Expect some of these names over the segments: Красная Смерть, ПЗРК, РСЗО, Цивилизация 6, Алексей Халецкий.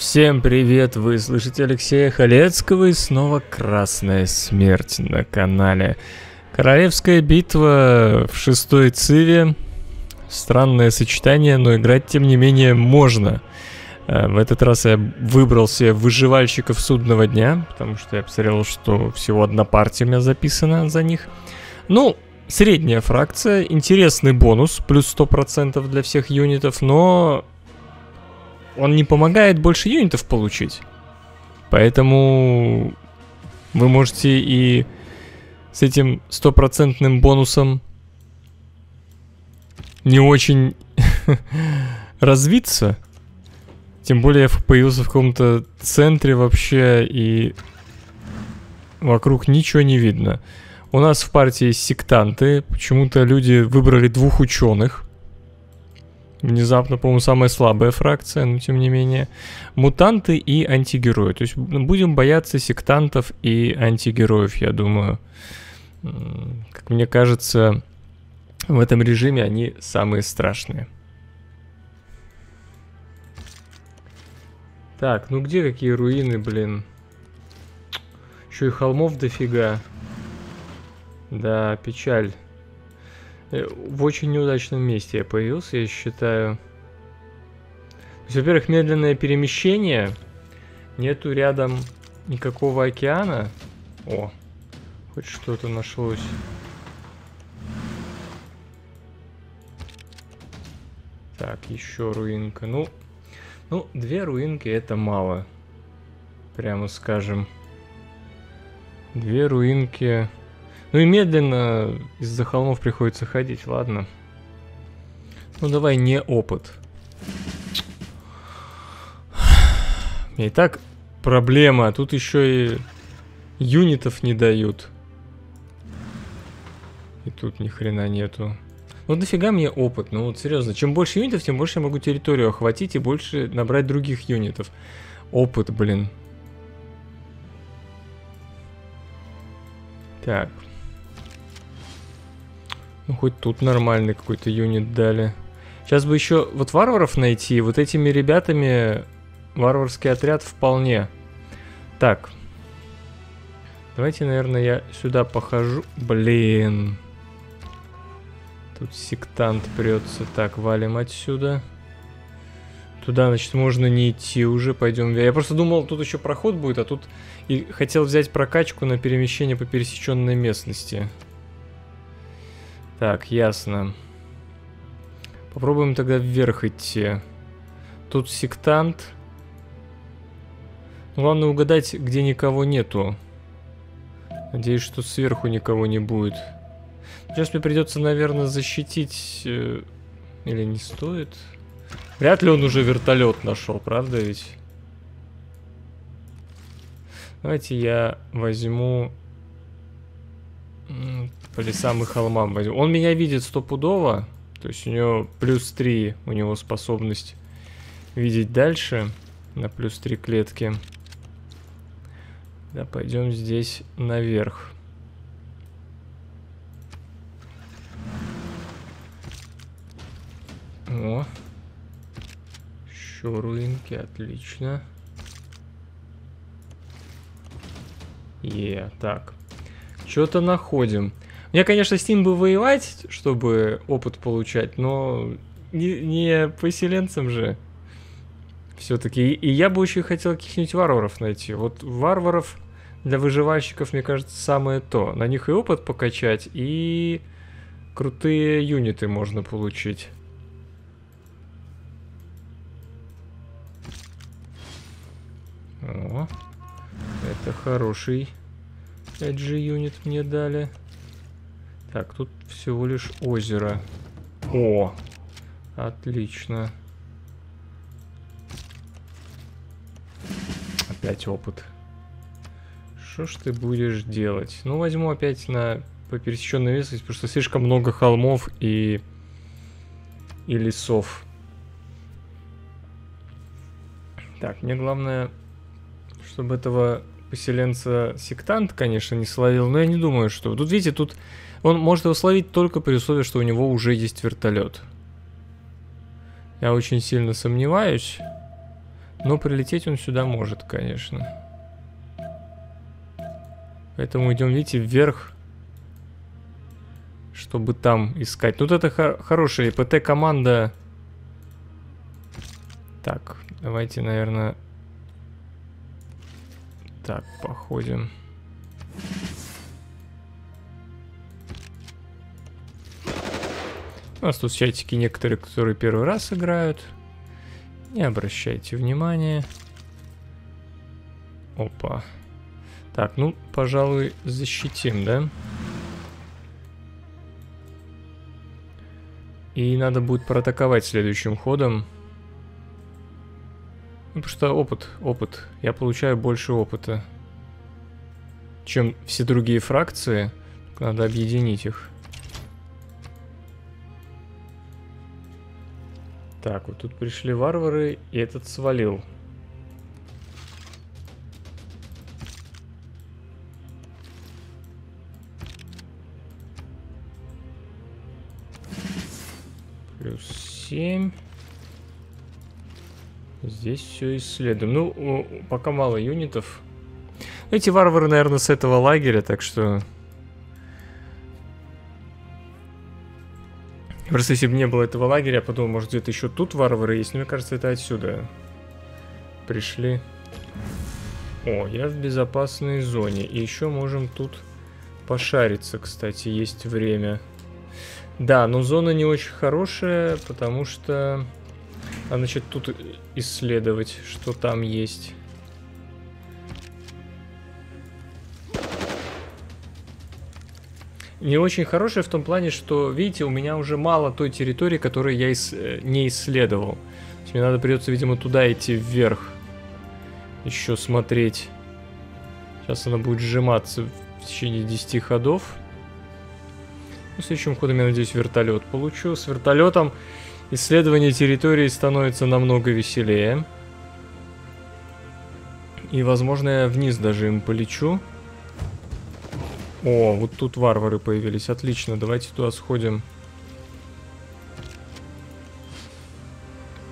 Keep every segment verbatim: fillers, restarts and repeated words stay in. Всем привет, вы слышите Алексея Халецкого и снова Красная Смерть на канале. Королевская битва в шестой циве. Странное сочетание, но играть тем не менее можно. В этот раз я выбрал себе выживальщиков судного дня, потому что я посмотрел, что всего одна партия у меня записана за них. Ну, средняя фракция, интересный бонус, плюс сто процентов для всех юнитов, но... он не помогает больше юнитов получить. Поэтому вы можете и с этим стопроцентным бонусом не очень развиться. Тем более я появился в каком-то центре вообще, и вокруг ничего не видно. У нас в партии есть сектанты. Почему-то люди выбрали двух ученых. Внезапно, по-моему, самая слабая фракция, но тем не менее. Мутанты и антигерои. То есть будем бояться сектантов и антигероев, я думаю. Как мне кажется, в этом режиме они самые страшные. Так, ну где какие руины, блин? Еще и холмов дофига. Да, печаль. В очень неудачном месте я появился, я считаю. Во-первых, медленное перемещение. Нету рядом никакого океана. О, хоть что-то нашлось. Так, еще руинка. Ну, ну, две руинки это мало. Прямо скажем. Две руинки... Ну и медленно из-за холмов приходится ходить, ладно. Ну давай не опыт. И так проблема, тут еще и юнитов не дают. И тут ни хрена нету. Ну дофига мне опыт, ну вот серьезно. Чем больше юнитов, тем больше я могу территорию охватить и больше набрать других юнитов. Опыт, блин. Так. Ну, хоть тут нормальный какой-то юнит дали. Сейчас бы еще вот варваров найти. Вот этими ребятами варварский отряд вполне. Так. Давайте, наверное, я сюда похожу. Блин. Тут сектант прется. Так, валим отсюда. Туда, значит, можно не идти уже. Пойдем. Я просто думал, тут еще проход будет, а тут... И хотел взять прокачку на перемещение по пересеченной местности. Так, ясно. Попробуем тогда вверх идти. Тут сектант. Главное угадать, где никого нету. Надеюсь, что сверху никого не будет. Сейчас мне придется, наверное, защитить... Или не стоит? Вряд ли он уже вертолет нашел, правда ведь? Давайте я возьму... По лесам и холмам возьму. Он меня видит стопудово. То есть у него плюс три. У него способность видеть дальше. На плюс три клетки. Да, пойдем здесь наверх. О. Еще руинки. Отлично. Е, yeah, так. Что-то находим. Мне, конечно, с ним бы воевать, чтобы опыт получать, но не, не поселенцам же. Все-таки. И я бы очень хотел каких-нибудь варваров найти. Вот варваров для выживальщиков, мне кажется, самое то. На них и опыт покачать, и крутые юниты можно получить. О, это хороший пять джи юнит мне дали. Так, тут всего лишь озеро. О, отлично. Опять опыт. Что ж ты будешь делать? Ну, возьму опять на по пересеченной местности, потому что слишком много холмов и, и лесов. Так, мне главное, чтобы этого... Поселенца сектант, конечно, не словил, но я не думаю, что... Тут, видите, тут он может его словить только при условии, что у него уже есть вертолет. Я очень сильно сомневаюсь. Но прилететь он сюда может, конечно. Поэтому идем, видите, вверх, чтобы там искать. Тут это хор- хорошая ПТ-команда. Так, давайте, наверное... Так, походим. У нас тут чатики некоторые, которые первый раз играют. Не обращайте внимания. Опа. Так, ну, пожалуй, защитим, да? И надо будет проатаковать следующим ходом. Ну, потому что опыт, опыт. Я получаю больше опыта, чем все другие фракции. Надо объединить их. Так, вот тут пришли варвары, и этот свалил. Плюс семь. Здесь все исследуем. Ну, пока мало юнитов. Эти варвары, наверное, с этого лагеря, так что... Просто если бы не было этого лагеря, я подумал, может, где-то еще тут варвары есть. Но мне кажется, это отсюда пришли. О, я в безопасной зоне. И еще можем тут пошариться, кстати, есть время. Да, но зона не очень хорошая, потому что... А значит, тут исследовать, что там есть. Не очень хорошая в том плане, что, видите, у меня уже мало той территории, которую я ис- не исследовал. То есть мне надо придется, видимо, туда идти вверх. Еще смотреть. Сейчас она будет сжиматься в течение десяти ходов. Ну, следующим ходом, я надеюсь, вертолет получу. С вертолетом исследование территории становится намного веселее. И, возможно, я вниз даже им полечу. О, вот тут варвары появились. Отлично, давайте туда сходим.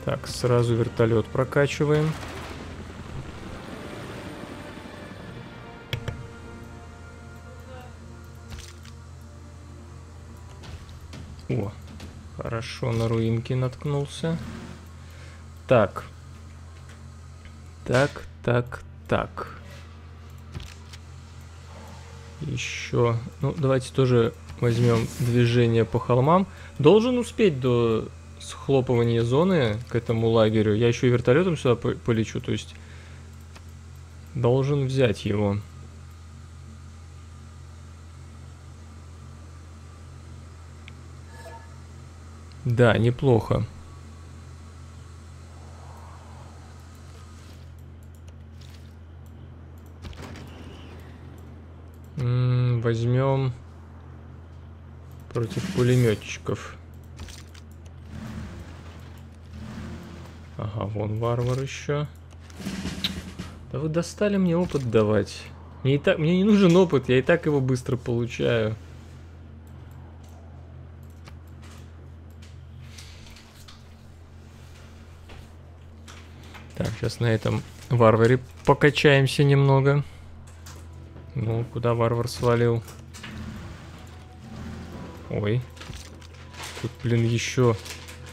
Так, сразу вертолет прокачиваем. О, хорошо, на руинки наткнулся. Так. Так, так, так. Еще. Ну, давайте тоже возьмем движение по холмам. Должен успеть до схлопывания зоны к этому лагерю. Я еще и вертолетом сюда полечу, то есть должен взять его. Да, неплохо. Возьмем против пулеметчиков. Ага, вон варвар еще. Да вы достали мне опыт давать. Мне, и так, мне не нужен опыт, я и так его быстро получаю. Так, сейчас на этом варваре покачаемся немного. Ну, куда варвар свалил? Ой. Тут, блин, еще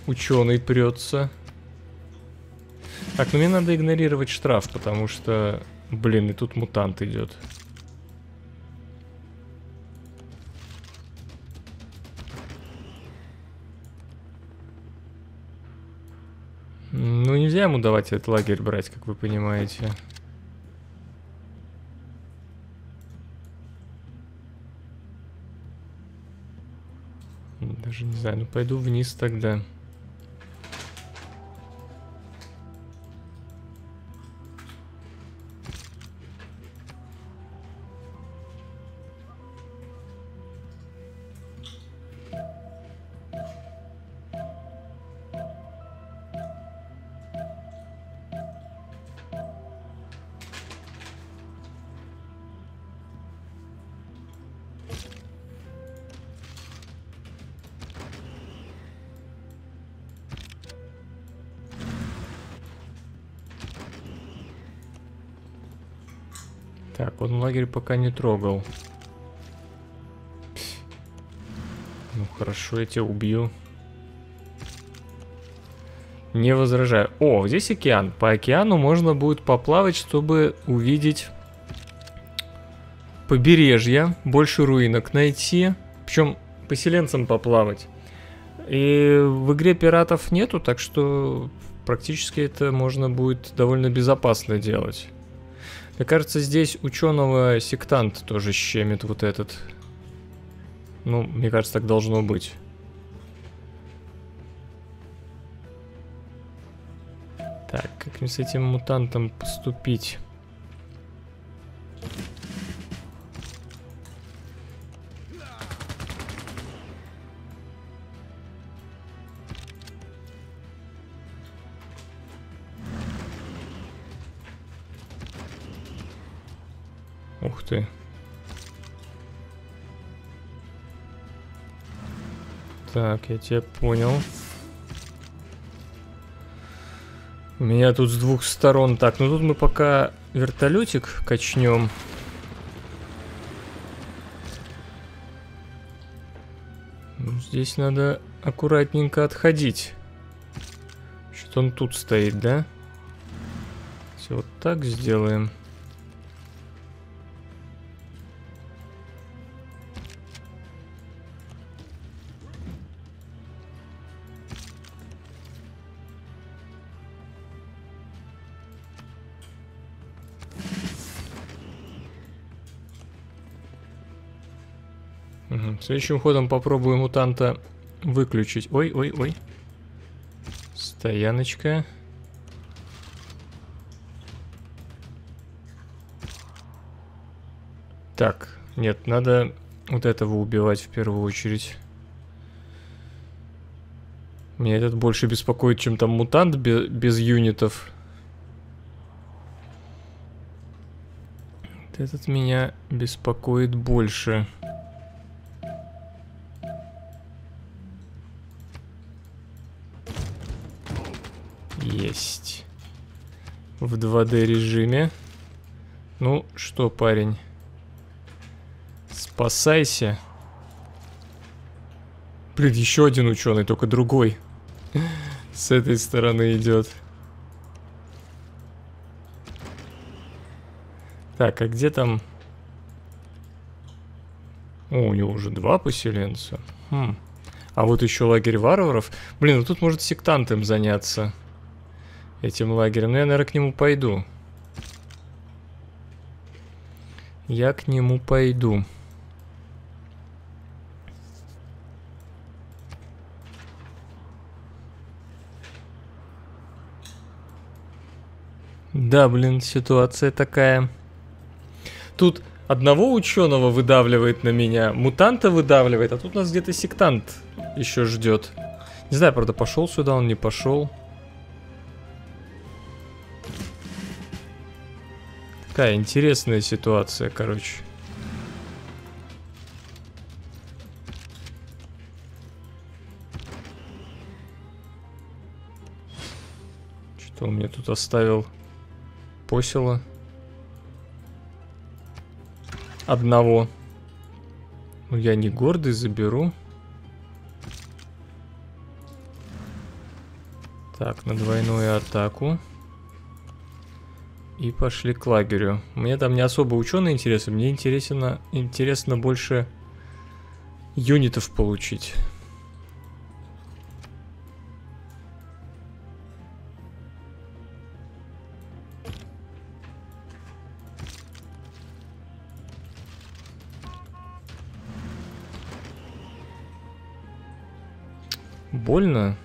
ученый прется. Так, ну мне надо игнорировать штраф, потому что, блин, и тут мутант идет. Ну, нельзя ему давать этот лагерь брать, как вы понимаете. Даже не знаю, ну пойду вниз тогда. Так, он лагерь пока не трогал. Ну хорошо, я тебя убью. Не возражаю. О, здесь океан. По океану можно будет поплавать, чтобы увидеть побережье, больше руинок найти. Причем поселенцам поплавать. И в игре пиратов нету, так что практически это можно будет довольно безопасно делать. Мне кажется, здесь ученого сектант тоже щемит вот этот. Ну, мне кажется, так должно быть. Так, как мне с этим мутантом поступить? Ух ты. Так, я тебя понял. Меня тут с двух сторон. Так, ну тут мы пока вертолетик качнем. Ну, здесь надо аккуратненько отходить. Что-то он тут стоит, да? Все вот так сделаем. Следующим ходом попробую мутанта выключить. Ой, ой, ой. Стояночка. Так, нет, надо вот этого убивать в первую очередь. Меня этот больше беспокоит, чем там мутант без, без юнитов. Этот меня беспокоит больше. Есть. В два дэ режиме. Ну что, парень? Спасайся. Блин, еще один ученый, только другой. С этой стороны идет. Так, а где там? О, у него уже два поселенца. Хм. А вот еще лагерь варваров. Блин, ну тут может сектант им заняться. Этим лагерем. Ну, я, наверное, к нему пойду. Я к нему пойду. Да, блин, ситуация такая. Тут одного ученого выдавливает на меня, мутанта выдавливает, а тут нас где-то сектант еще ждет. Не знаю, правда, пошел сюда, он не пошел. Такая интересная ситуация, короче. Что он мне тут оставил? Посела. Одного. Ну, я не гордый, заберу. Так, на двойную атаку. И пошли к лагерю. Мне там не особо ученые интересы, мне интересно, интересно больше юнитов получить. Больно?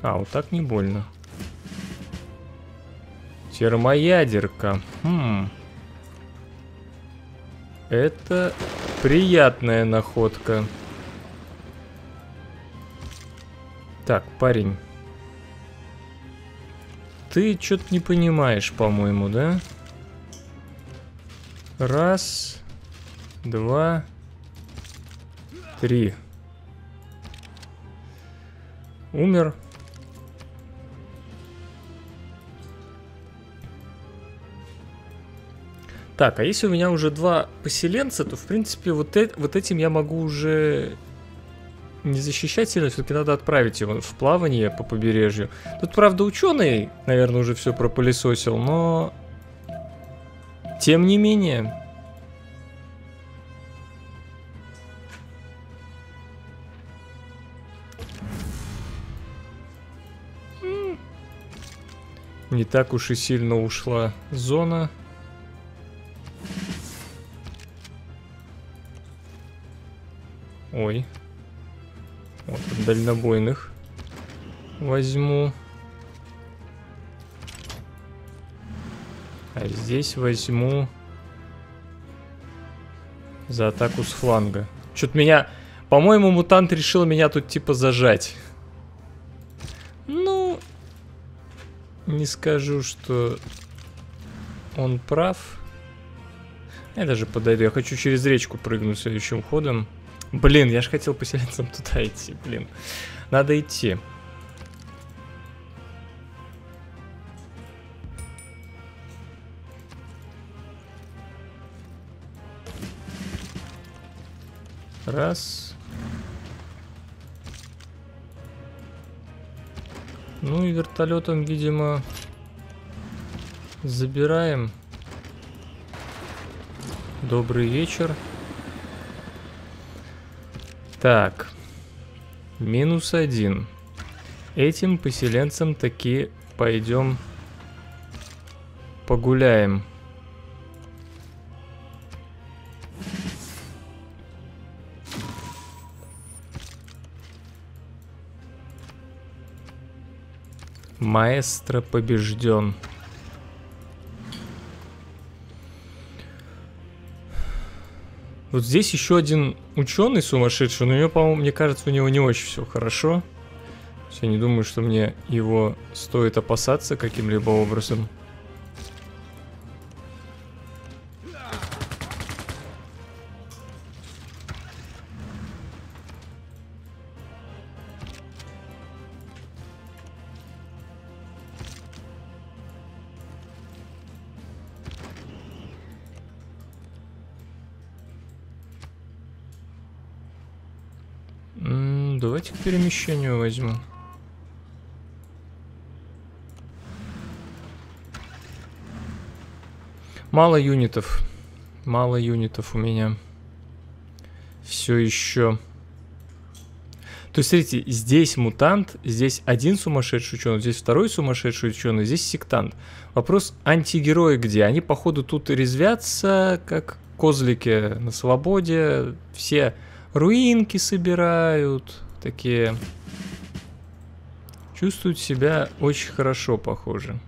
А, вот так не больно. Термоядерка. Хм. Это приятная находка. Так, парень. Ты что-то не понимаешь, по-моему, да? Раз, два, три. Умер. Так, а если у меня уже два поселенца, то, в принципе, вот, э вот этим я могу уже не защищать сильно. Все-таки надо отправить его в плавание по побережью. Тут, правда, ученый, наверное, уже все пропылесосил, но... Тем не менее... Не так уж и сильно ушла зона. Ой. Вот, дальнобойных возьму. А здесь возьму за атаку с фланга. Чё-то меня... По-моему, мутант решил меня тут типа зажать. Ну... Не скажу, что он прав. Я даже подойду. Я хочу через речку прыгнуть следующим ходом. Блин, я же хотел поселенцам туда идти, блин. Надо идти. Раз. Ну и вертолетом, видимо, забираем. Добрый вечер. Так, минус один. Этим поселенцам таки пойдем погуляем. Маэстро побежден. Вот здесь еще один ученый сумасшедший, но у него, по-моему, мне кажется, у него не очень все хорошо. Я не думаю, что мне его стоит опасаться каким-либо образом. Давайте к перемещению возьму. Мало юнитов. Мало юнитов у меня. Все еще. То есть, смотрите, здесь мутант, здесь один сумасшедший ученый, здесь второй сумасшедший ученый, здесь сектант. Вопрос, антигерои где? Они, походу, тут резвятся, как козлики на свободе. Все руинки собирают... Такие чувствуют себя очень хорошо, похоже.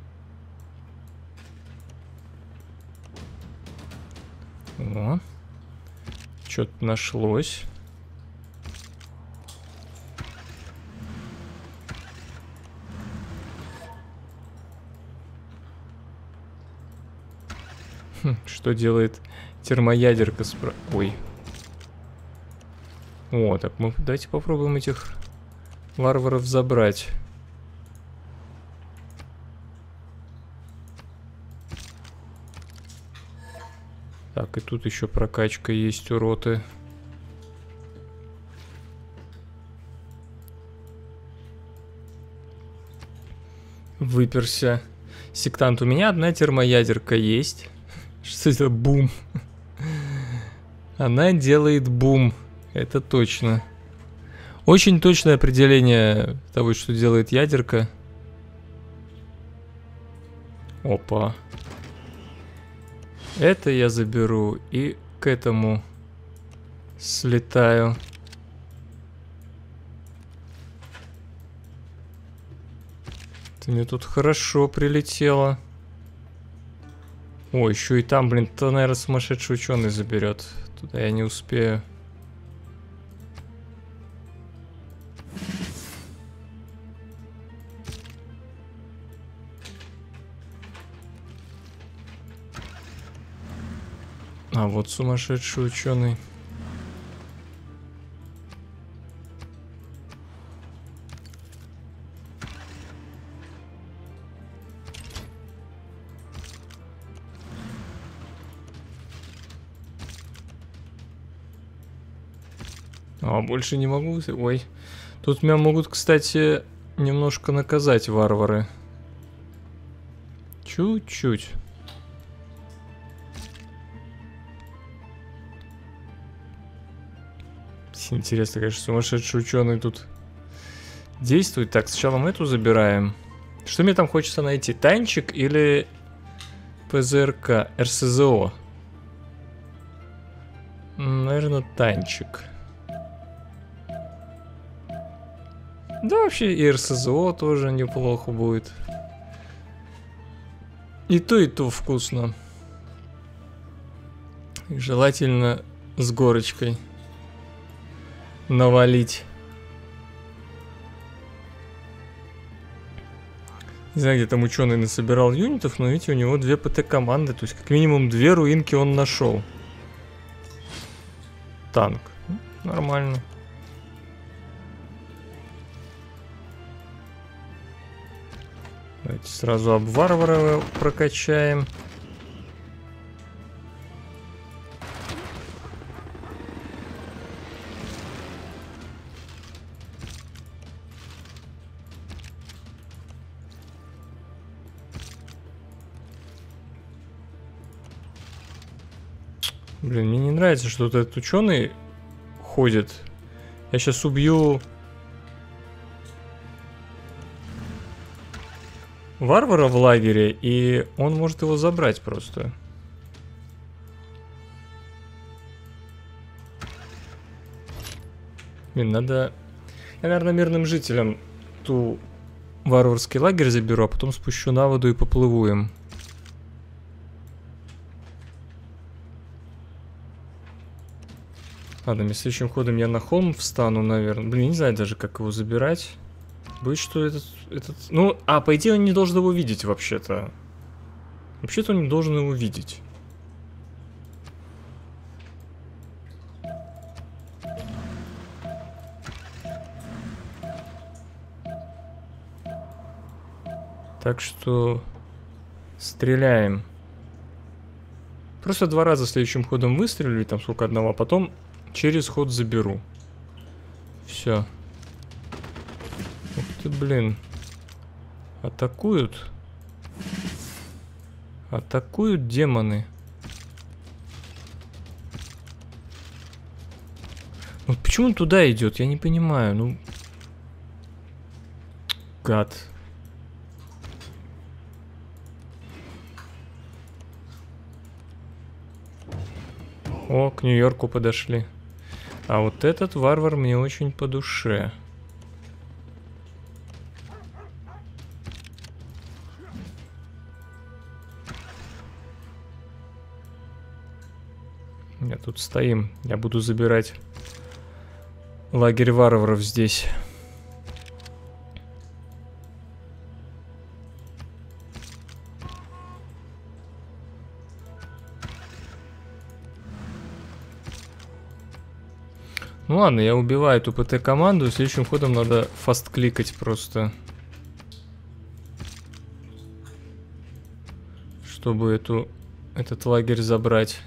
О, что-то нашлось. Хм, что делает термоядерка спро... Ой. О, так мы давайте попробуем этих варваров забрать. Так, и тут еще прокачка есть у роты. Выперся. Сектант, у меня одна термоядерка есть. Что это? Бум. Она делает бум. Это точно. Очень точное определение того, что делает ядерка. Опа. Это я заберу и к этому слетаю. Ты мне тут хорошо прилетело. О, еще и там, блин, то, наверное, сумасшедший ученый заберет. Туда я не успею. А вот сумасшедший ученый. А больше не могу. Ой. Тут меня могут, кстати, немножко наказать варвары. Чуть-чуть. Интересно, конечно, сумасшедший ученый тут действует. Так, сначала мы эту забираем. Что мне там хочется найти? Танчик или ПЗРК? РСЗО. Наверное, танчик. Да, вообще и РСЗО тоже неплохо будет. И то, и то вкусно. И желательно с горочкой навалить. Не знаю, где там ученый насобирал юнитов, но видите, у него две ПТ-команды. То есть, как минимум, две руинки он нашел. Танк. Нормально. Давайте сразу об варвара прокачаем. Блин, мне не нравится, что вот этот ученый ходит. Я сейчас убью варвара в лагере, и он может его забрать просто. Блин, надо... Я, наверное, мирным жителям ту варварский лагерь заберу, а потом спущу на воду и поплыву им. Ладно, мне следующим ходом я на холм встану, наверное. Блин, не знаю даже, как его забирать. Будет, что этот, этот... Ну, а, по идее, он не должен его видеть, вообще-то. Вообще-то он не должен его видеть. Так что... Стреляем. Просто два раза следующим ходом выстрелю, там сколько одного, а потом через ход заберу. Все. Ух ты, блин. Атакуют. Атакуют демоны. Ну почему он туда идет? Я не понимаю. Ну. Гад. О, к Нью-Йорку подошли. А вот этот варвар мне очень по душе. Я тут стоим. Я буду забирать лагерь варваров здесь. Ну ладно, я убиваю эту ПТ-команду, следующим ходом надо фаст-кликать просто. Чтобы эту, этот лагерь забрать.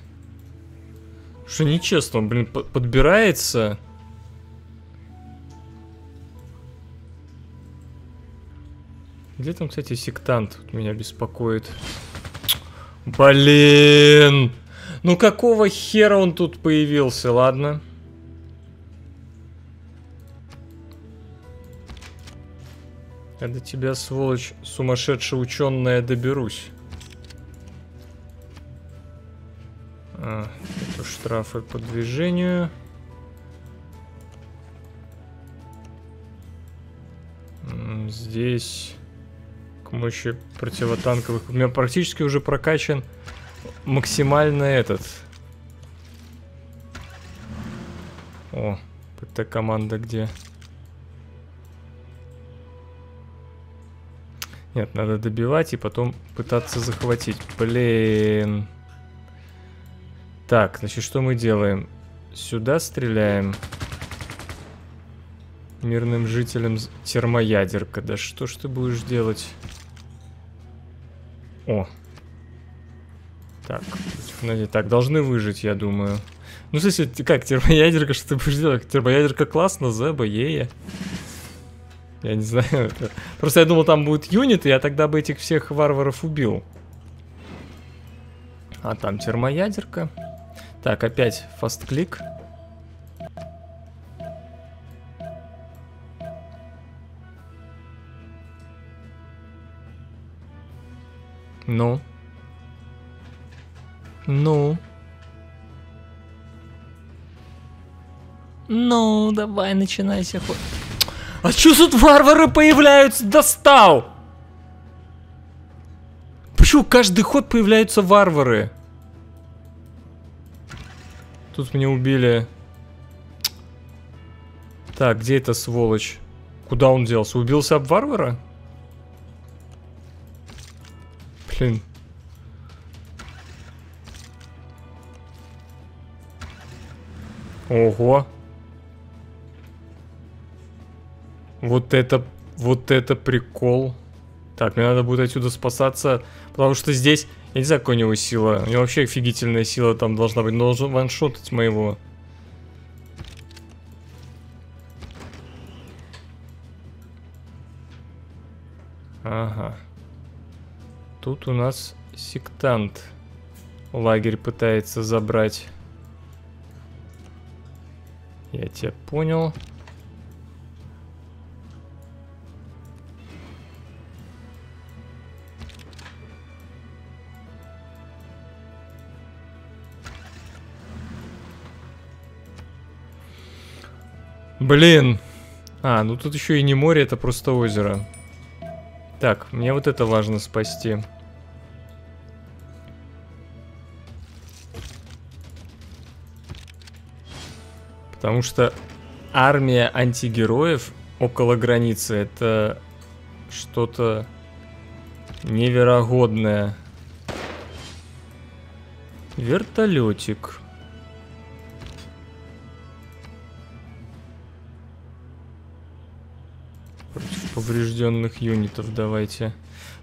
Что нечестно, блин, подбирается. Где там, кстати, сектант? Меня беспокоит. Блин! Ну какого хера он тут появился, ладно? Я до тебя, сволочь, сумасшедшая ученая, доберусь. А, это штрафы по движению. Здесь к мощи противотанковых. У меня практически уже прокачан максимально этот. О, ПТ-команда где? Нет, надо добивать и потом пытаться захватить. Блин. Так, значит, что мы делаем? Сюда стреляем. Мирным жителям термоядерка. Да что ж ты будешь делать? О. Так, так, должны выжить, я думаю. Ну, что если как термоядерка, что ты будешь делать? Термоядерка классно, зеба, ея. Я не знаю. Просто я думал, там будут юниты, я тогда бы этих всех варваров убил. А там термоядерка. Так, опять фаст-клик. Ну. Ну. Ну, давай, начинайся. А чё тут варвары появляются? Достал! Почему каждый ход появляются варвары? Тут меня убили. Так, где эта сволочь? Куда он делся? Убился об варвара? Блин. Ого. Вот это, вот это прикол. Так, мне надо будет отсюда спасаться, потому что здесь, я не знаю, какая у него сила. У него вообще офигительная сила там должна быть. Должен ваншотить моего. Ага. Тут у нас сектант лагерь пытается забрать. Я тебя понял. Блин. А, ну тут еще и не море, это просто озеро. Так, мне вот это важно спасти. Потому что армия антигероев около границы — это что-то невероятное. Вертолетик. Поврежденных юнитов давайте.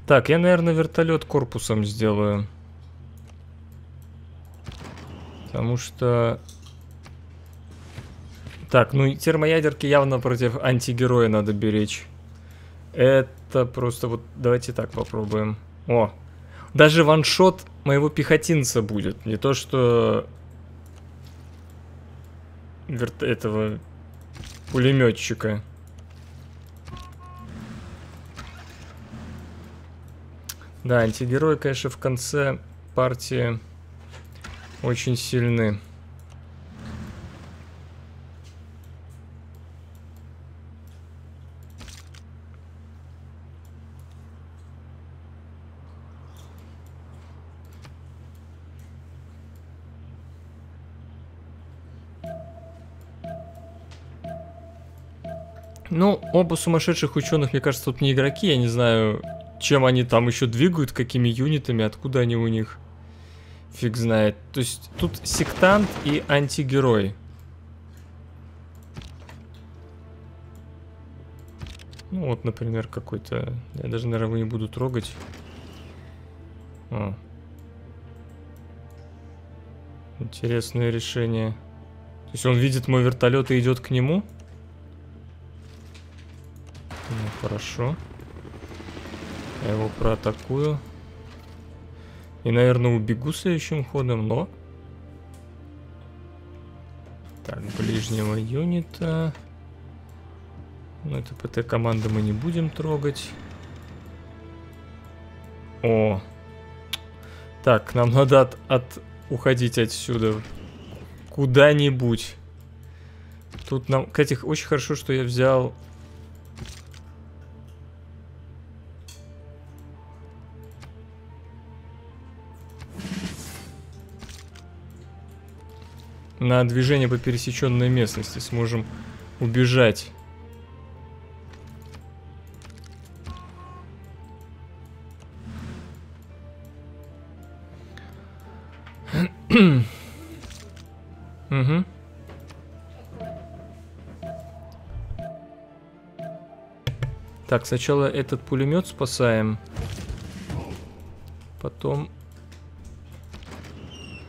Так, я, наверное, вертолет корпусом сделаю. Потому что... Так, ну и термоядерки явно против антигероя надо беречь. Это просто вот... Давайте так попробуем. О! Даже ваншот моего пехотинца будет. Не то, что... Верт... этого... пулеметчика. Да, антигерои, конечно, в конце партии очень сильны. Ну, оба сумасшедших ученых, мне кажется, тут не игроки, я не знаю... Чем они там еще двигают, какими юнитами, откуда они у них, фиг знает. То есть тут сектант и антигерой. Ну вот, например, какой-то... Я даже, наверное, его не буду трогать. О. Интересное решение. То есть он видит мой вертолет и идет к нему? Ну, хорошо. Я его проатакую. И, наверное, убегу следующим ходом, но... Так, ближнего юнита. Ну, это ПТ-команды мы не будем трогать. О! Так, нам надо от, от... уходить отсюда. Куда-нибудь. Тут нам... Кстати, очень хорошо, что я взял... На движение по пересеченной местности сможем убежать. Угу. Так, сначала этот пулемет спасаем. Потом...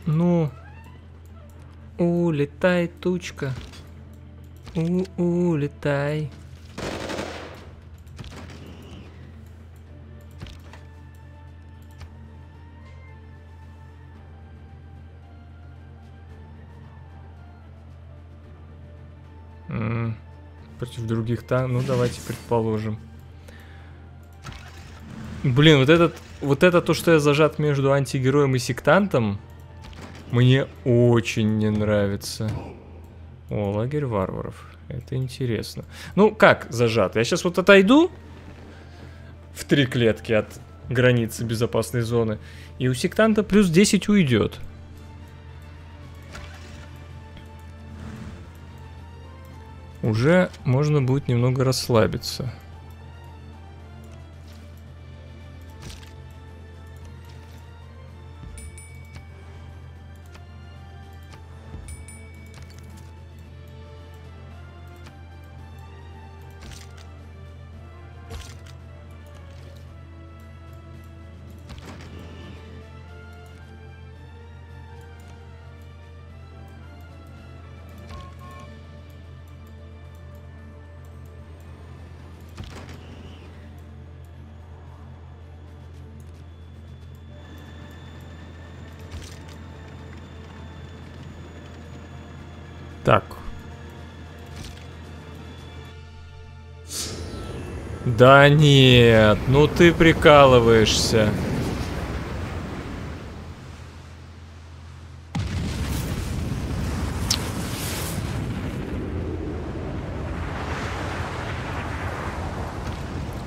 Ну... Улетай, тучка. У улетай. М-м, против других танков. Ну давайте предположим. Блин, вот этот, вот это то, что я зажат между антигероем и сектантом, мне очень не нравится. О, лагерь варваров. Это интересно. Ну, как зажат? Я сейчас вот отойду в три клетки от границы безопасной зоны, и у сектанта плюс десять уйдет. Уже можно будет немного расслабиться. Так. Да нет, ну ты прикалываешься.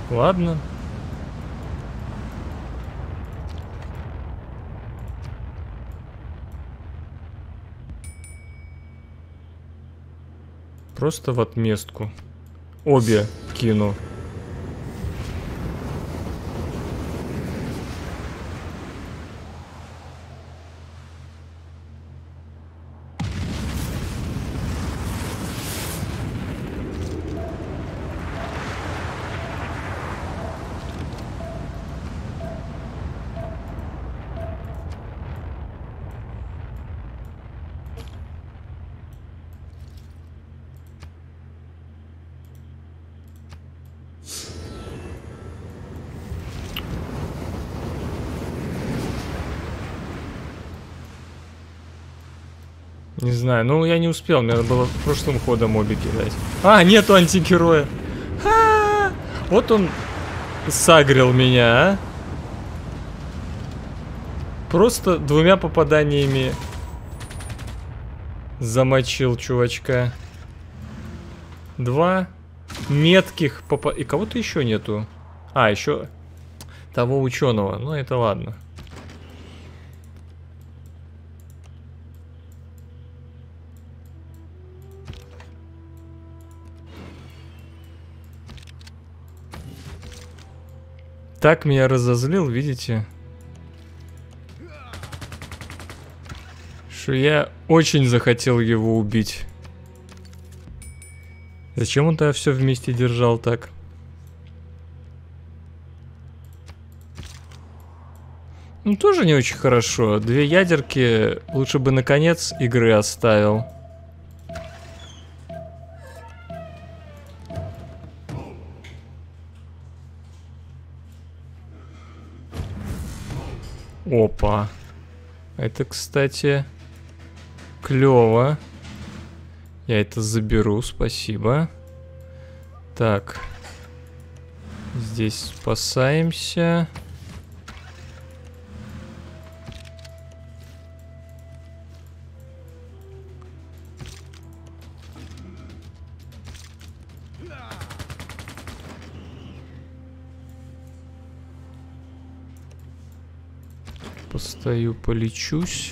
Ладно. Просто в отместку. Обе кину. Не знаю, ну я не успел, мне надо было прошлым ходом моби кидать. А, нету антигероя. А-а-а. Вот он сагрил меня, а? Просто двумя попаданиями замочил чувачка. Два метких попа... И кого-то еще нету. А, еще того ученого. Ну это ладно. Так меня разозлил, видите? Что я очень захотел его убить. Зачем он тогда все вместе держал так? Ну, тоже не очень хорошо. Две ядерки лучше бы на конец игры оставил. Опа. Это, кстати, клево. Я это заберу, спасибо. Так. Здесь спасаемся. Стою, полечусь.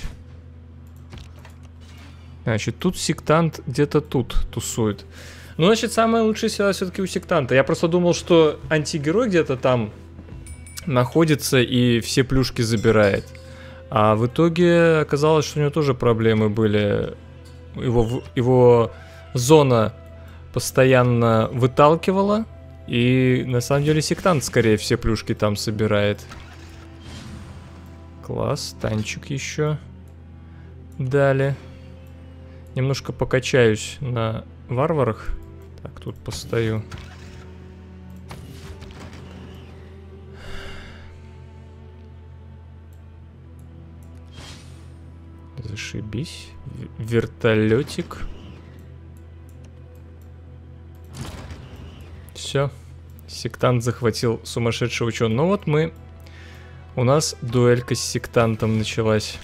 Значит, тут сектант где-то тут тусует. Ну, значит, самая лучшая сила все-таки у сектанта. Я просто думал, что антигерой где-то там находится и все плюшки забирает. А в итоге оказалось, что у него тоже проблемы были. Его, его зона постоянно выталкивала. И на самом деле сектант скорее все плюшки там собирает. Класс, танчик еще. Далее. Немножко покачаюсь на варварах. Так, тут постою. Зашибись. Вертолетик. Все. Сектант захватил сумасшедшего ученого. Ну вот мы... У нас дуэлька с сектантом началась.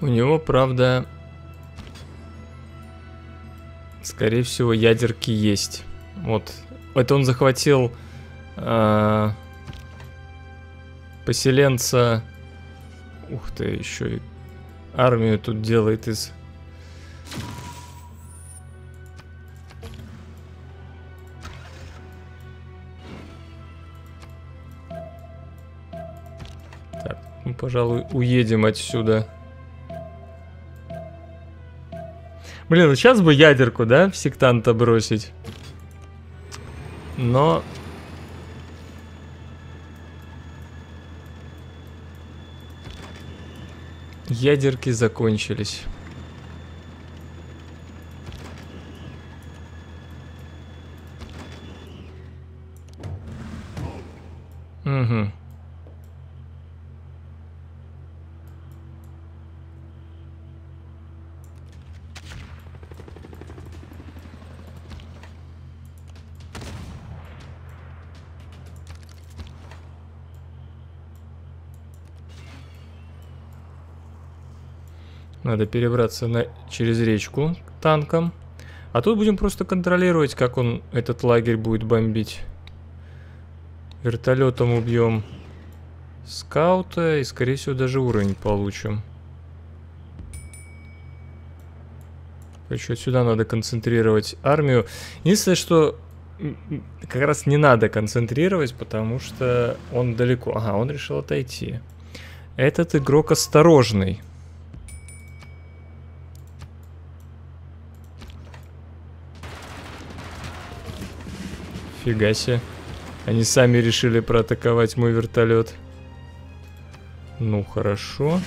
У него, правда, скорее всего, ядерки есть. Вот. Это он захватил э, поселенца. Ух ты, еще и армию тут делает из... Так, мы, пожалуй, уедем отсюда. Блин, сейчас бы ядерку, да, в сектанта бросить. Но... Ядерки закончились. Угу. Надо перебраться на, через речку танком. А тут будем просто контролировать, как он этот лагерь будет бомбить. Вертолетом убьем скаута и, скорее всего, даже уровень получим. Еще сюда надо концентрировать армию. Единственное, что как раз не надо концентрировать, потому что он далеко. Ага, он решил отойти. Этот игрок осторожный. Фига себе. Они сами решили проатаковать мой вертолет. Ну, хорошо.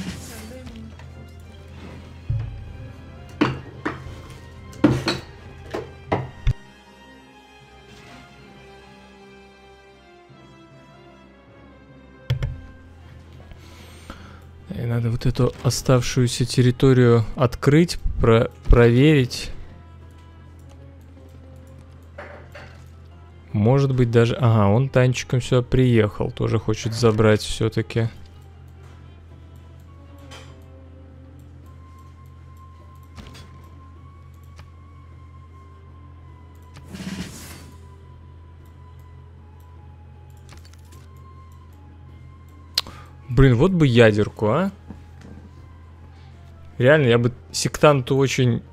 И надо вот эту оставшуюся территорию открыть, про- проверить. Может быть даже... Ага, он танчиком сюда приехал. Тоже хочет забрать все-таки. Блин, вот бы ядерку, а? Реально, я бы сектанту очень...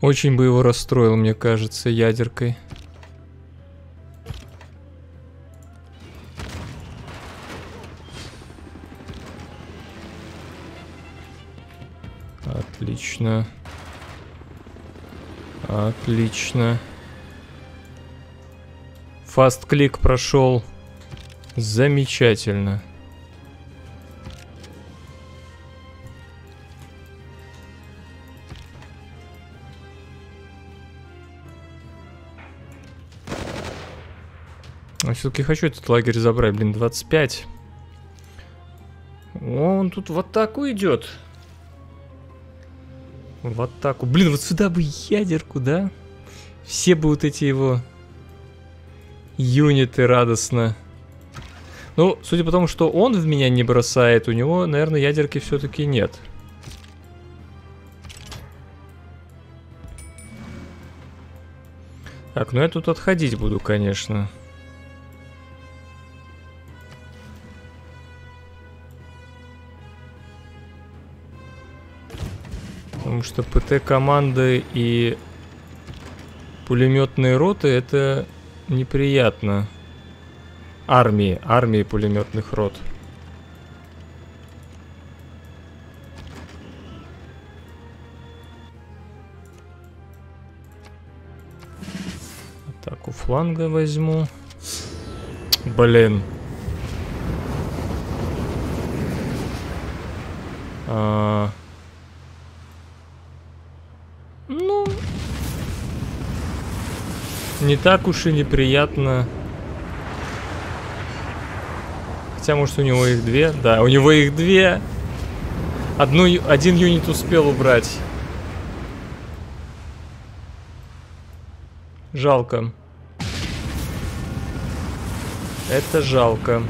Очень бы его расстроил, мне кажется, ядеркой. Отлично. Отлично. Фаст-клик прошел. Замечательно. Все-таки хочу этот лагерь забрать, блин, двадцать пять. Он тут в атаку идет. В атаку. Блин, вот сюда бы ядерку, да? Все бы вот эти его юниты радостно. Ну, судя по тому, что он в меня не бросает, у него, наверное, ядерки все-таки нет. Так, ну я тут отходить буду, конечно. Потому что ПТ-команды и пулеметные роты — это неприятно. Армии, армии пулеметных рот. Так, у фланга возьму. Блин. А... Ну... Не так уж и неприятно. Хотя, может, у него их две? Да, у него их две. Одну, один юнит успел убрать. Жалко. Это жалко.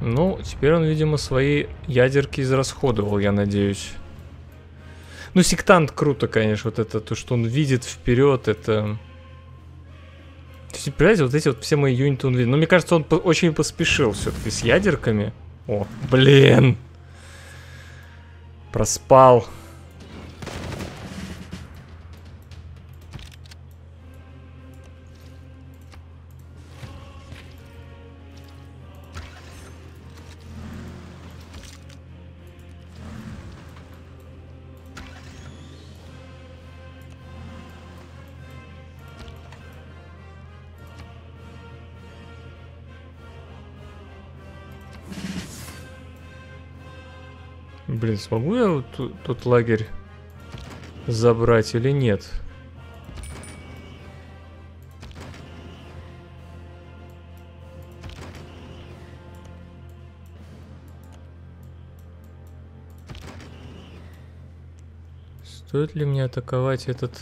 Ну, теперь он, видимо, свои ядерки израсходовал, я надеюсь. Ну, сектант круто, конечно, вот это, то, что он видит вперед, это... Понимаете, вот эти вот все мои юниты он видит. Но мне кажется, он по очень поспешил все-таки с ядерками. О, блин! Проспал. Блин, смогу я вот тут, тут лагерь забрать или нет? Стоит ли мне атаковать этот...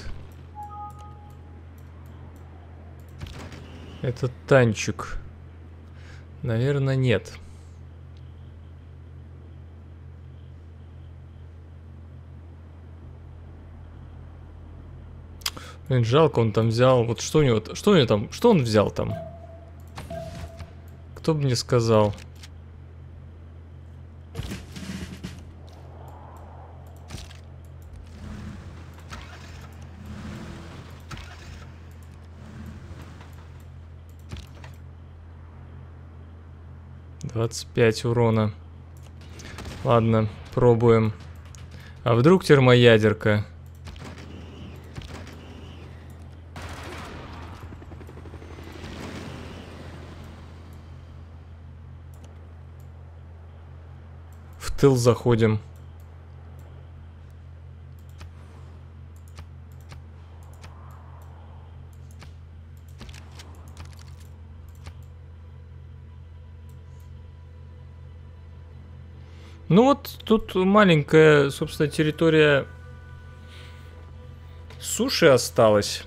этот танчик? Наверное, нет. Блин, жалко, он там взял. Вот что у него, что у него там, что он взял там? Кто бы мне сказал? двадцать пять урона. Ладно, пробуем. А вдруг термоядерка? Тыл заходим. Ну вот тут маленькая, собственно, территория суши осталась.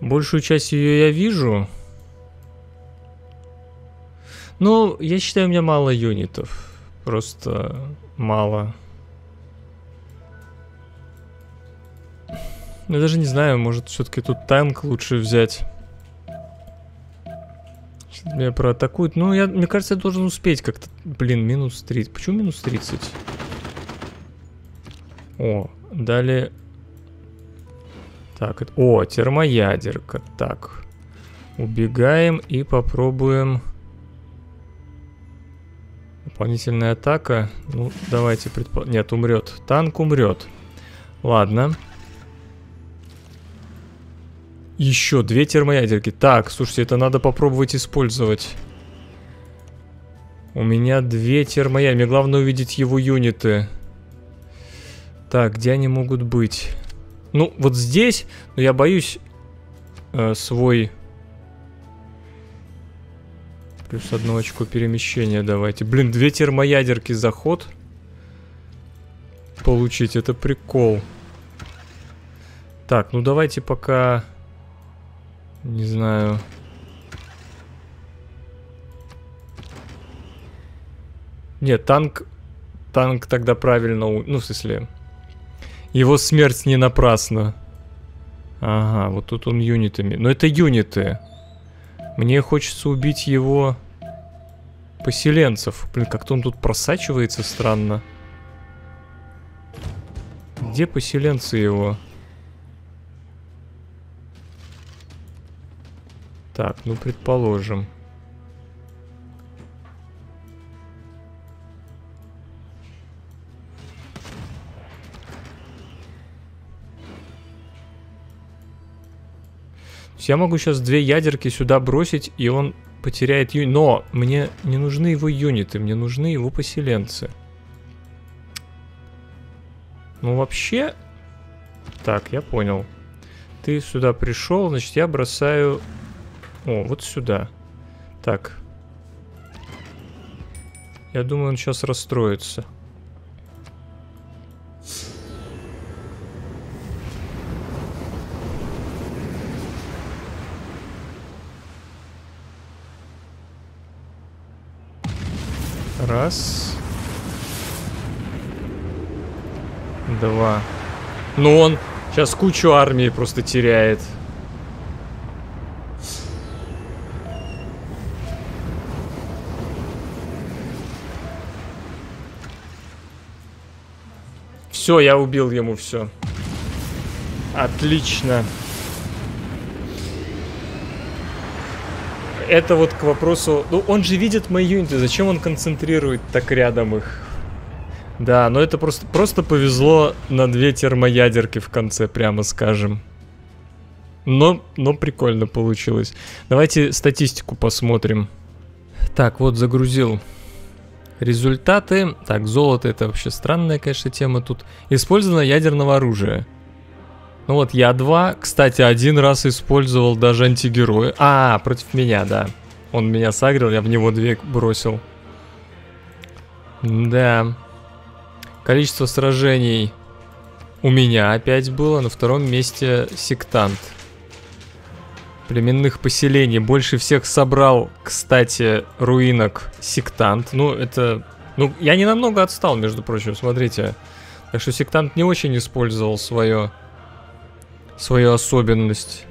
Большую часть ее я вижу. Ну, я считаю, у меня мало юнитов. Просто мало. Я даже не знаю, может, все-таки тут танк лучше взять. Сейчас меня проатакуют. Ну, я, мне кажется, я должен успеть как-то... Блин, минус тридцать. Почему минус тридцать? О, далее... Так, это... О, термоядерка. Так. Убегаем и попробуем... Дополнительная атака. Ну, давайте предположим. Нет, умрет. Танк умрет. Ладно. Еще две термоядерки. Так, слушайте, это надо попробовать использовать. У меня две термоядерки. Мне главное увидеть его юниты. Так, где они могут быть? Ну, вот здесь. Но я боюсь э, свой... Плюс одно очко перемещения давайте. Блин, две термоядерки за ход получить. Это прикол. Так, ну давайте пока... Не знаю. Нет, танк... Танк тогда правильно... У... Ну, в смысле... Его смерть не напрасна. Ага, вот тут он юнитами... Но это юниты... Мне хочется убить его поселенцев. Блин, как-то он тут просачивается странно. Где поселенцы его? Так, ну предположим. Я могу сейчас две ядерки сюда бросить, и он потеряет юнит. Но мне не нужны его юниты, мне нужны его поселенцы. Ну, вообще... Так, я понял. Ты сюда пришел, значит, я бросаю... О, вот сюда. Так. Я думаю, он сейчас расстроится. Раз. Два. Ну он сейчас кучу армии просто теряет. Все, я убил ему все. Отлично. Это вот к вопросу... Ну, он же видит мои юниты. Зачем он концентрирует так рядом их? Да, но это просто, просто повезло на две термоядерки в конце, прямо скажем. Но, но прикольно получилось. Давайте статистику посмотрим. Так, вот загрузил результаты. Так, золото — это вообще странная, конечно, тема тут. Использовано ядерного оружия. Ну вот, я два. Кстати, один раз использовал даже антигероя. А, против меня, да. Он меня сагрил, я в него две бросил. Да. Количество сражений у меня опять было. На втором месте сектант. Племенных поселений. Больше всех собрал, кстати, руинок сектант. Ну, это... Ну, я не намного отстал, между прочим, смотрите. Так что сектант не очень использовал свое... свою особенность.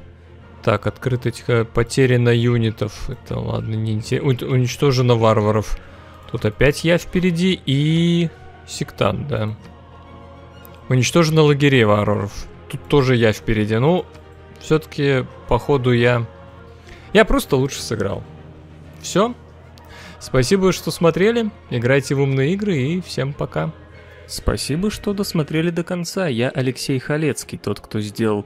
Так, открыто тихо. Потеряно юнитов. Это ладно, не интересно. Уничтожено варваров. Тут опять я впереди и... сектант, да. Уничтожено лагерей варваров. Тут тоже я впереди. Ну, все-таки, походу, я... Я просто лучше сыграл. Все. Спасибо, что смотрели. Играйте в умные игры и всем пока. Спасибо, что досмотрели до конца. Я Алексей Халецкий, тот, кто сделал